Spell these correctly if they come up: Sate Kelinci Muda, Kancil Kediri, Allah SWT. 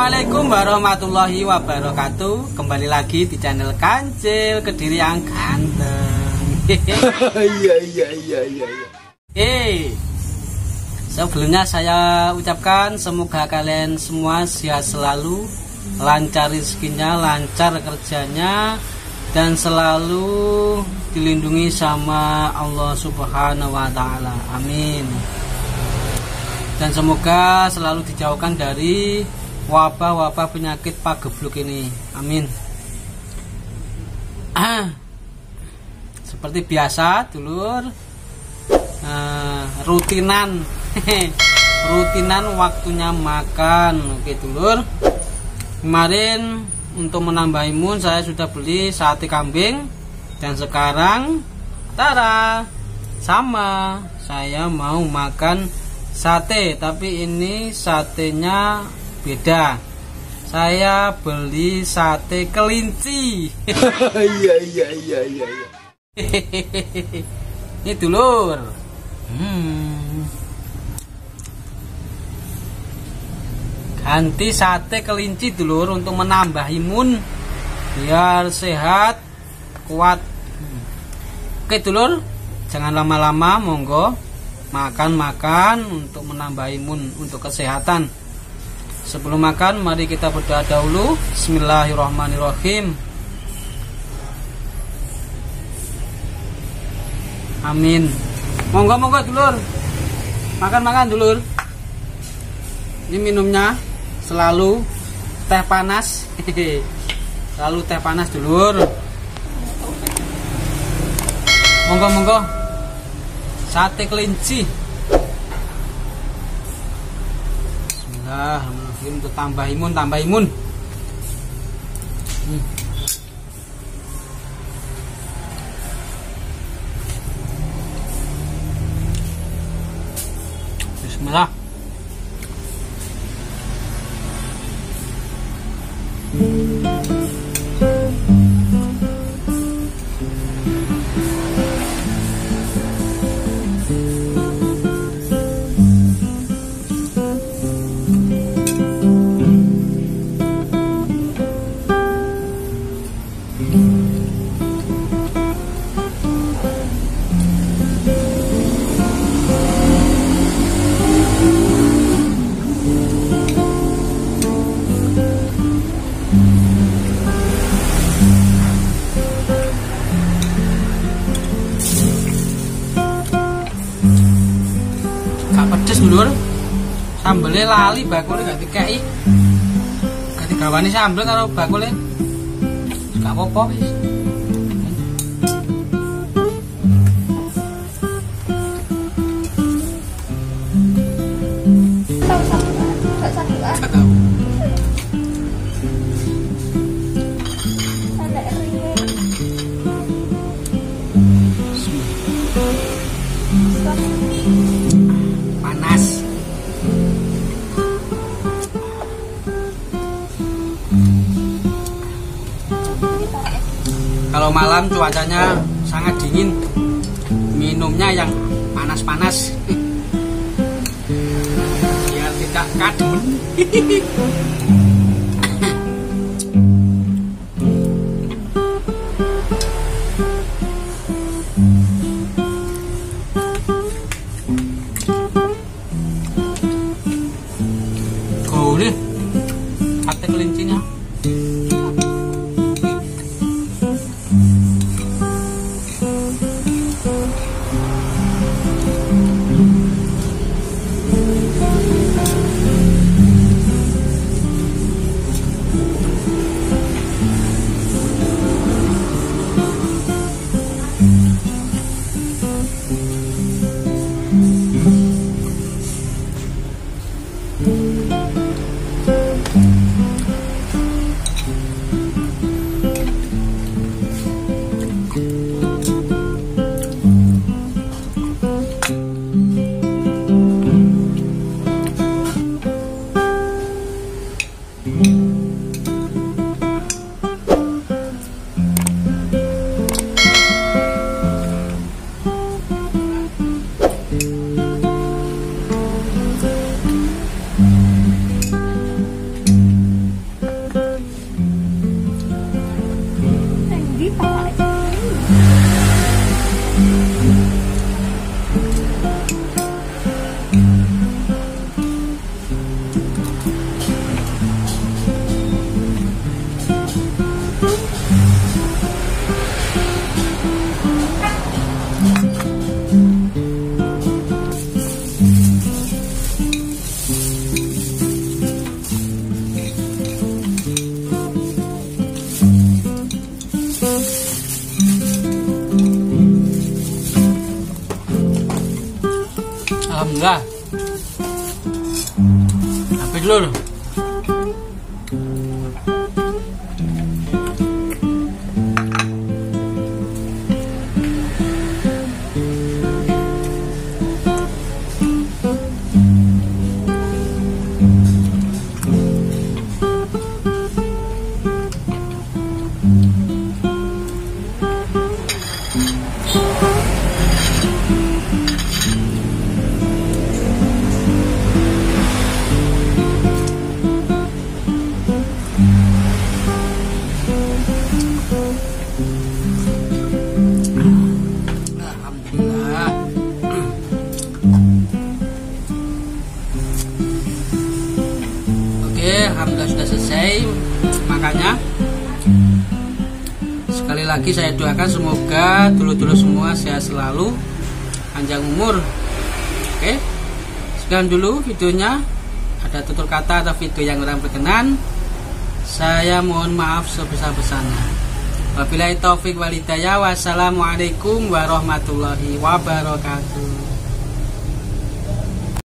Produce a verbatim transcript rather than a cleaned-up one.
Assalamualaikum warahmatullahi wabarakatuh. Kembali lagi di channel Kancil Kediri yang ganteng. Iya iya iya iya. Eh, sebelumnya saya ucapkan semoga kalian semua sehat selalu, lancar rezekinya, lancar kerjanya, dan selalu dilindungi sama Allah Subhanahu Wa Taala. Amin. Dan semoga selalu dijauhkan dari wabah-wabah penyakit pagebluk ini. Amin. Ah. Seperti biasa, dulur, uh, rutinan, rutinan waktunya makan. Oke, dulur. Kemarin untuk menambah imun saya sudah beli sate kambing dan sekarang, tara, sama saya mau makan sate, tapi ini satenya beda. Saya beli sate kelinci. Iya iya iya iya. Ini dulur. Hmm. Ganti sate kelinci dulur untuk menambah imun biar sehat, kuat. Hmm. Oke dulur, jangan lama-lama, monggo. Makan-makan untuk menambah imun, untuk kesehatan. Sebelum makan, mari kita berdoa dahulu. Bismillahirrahmanirrahim. Amin. Monggo-monggo dulur, makan-makan dulur. Ini minumnya selalu teh panas. Selalu teh panas dulur. Monggo-monggo sate kelinci. Bismillah, mungkin untuk tambah imun, tambah imun. Hmm. Bismillah. Dulur, sambelnya lali bakule gak dikei, gak digawani sambel karo bakule, gak apa-apa wis. Kalau malam cuacanya sangat dingin, minumnya yang panas-panas biar tidak kademen. Gurih sate kelincinya. enggak. Tapi dulu. Makanya sekali lagi saya doakan semoga dulur-dulur semua sehat selalu, panjang umur. Oke, sekian dulu videonya. Ada tutur kata atau video yang kurang berkenan, saya mohon maaf sebesar-besarnya. Wabillahi taufik walhidayah. Wassalamualaikum warahmatullahi wabarakatuh.